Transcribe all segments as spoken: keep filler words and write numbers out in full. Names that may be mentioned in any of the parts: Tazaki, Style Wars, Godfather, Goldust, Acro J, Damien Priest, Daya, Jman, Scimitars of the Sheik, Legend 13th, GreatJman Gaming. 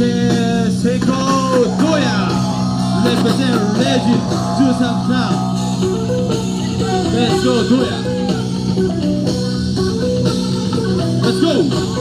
c'est Seiko Daya, represent Legend thirteenth now. Let's go Daya. Let's go.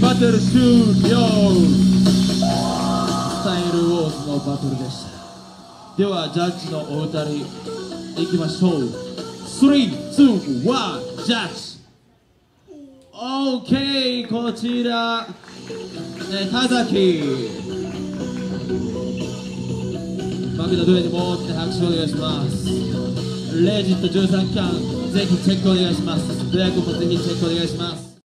Battle Studio Style Wars のバトルでした。ではジャッジのお二人行きましょう。three two one ジャッジ。OK こちらTazaki。負けたドヤにもって拍手お願いします。レジットじゅうさんきゃんぜひチェックお願いします。ドヤ君もぜひチェックお願いします。